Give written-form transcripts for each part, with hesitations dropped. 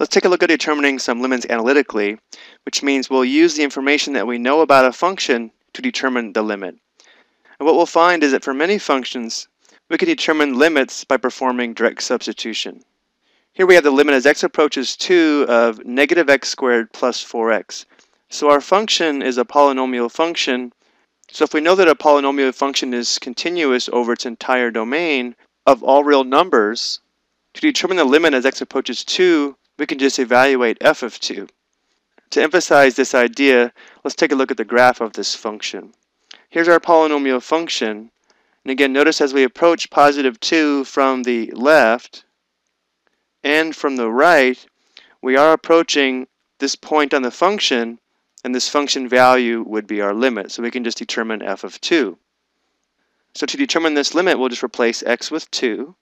Let's take a look at determining some limits analytically, which means we'll use the information that we know about a function to determine the limit. And what we'll find is that for many functions, we can determine limits by performing direct substitution. Here we have the limit as x approaches 2 of negative x squared plus 4x. So our function is a polynomial function. So if we know that a polynomial function is continuous over its entire domain of all real numbers, to determine the limit as x approaches 2, we can just evaluate f of 2. To emphasize this idea, let's take a look at the graph of this function. Here's our polynomial function. And again, notice as we approach positive 2 from the left and from the right, we are approaching this point on the function, and this function value would be our limit. So we can just determine f of 2. So to determine this limit, we'll just replace x with 2.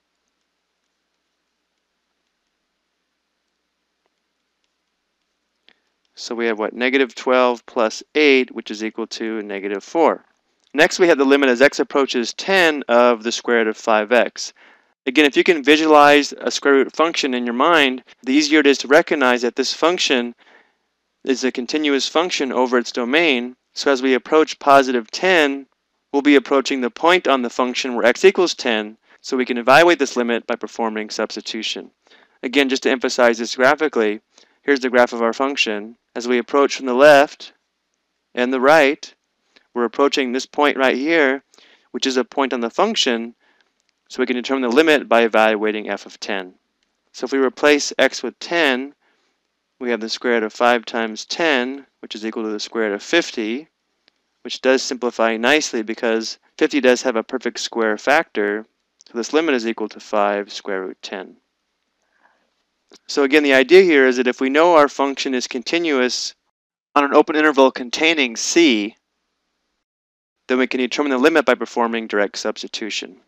So we have what? Negative 12 plus 8, which is equal to negative 4. Next, we have the limit as x approaches 10 of the square root of 5x. Again, if you can visualize a square root function in your mind, the easier it is to recognize that this function is a continuous function over its domain. So as we approach positive 10, we'll be approaching the point on the function where x equals 10, so we can evaluate this limit by performing substitution. Again, just to emphasize this graphically, here's the graph of our function. As we approach from the left and the right, we're approaching this point right here, which is a point on the function, so we can determine the limit by evaluating f of 10. So if we replace x with 10, we have the square root of 5 times 10, which is equal to the square root of 50, which does simplify nicely because 50 does have a perfect square factor, so this limit is equal to 5 square root 10. So again, the idea here is that if we know our function is continuous on an open interval containing c, then we can determine the limit by performing direct substitution.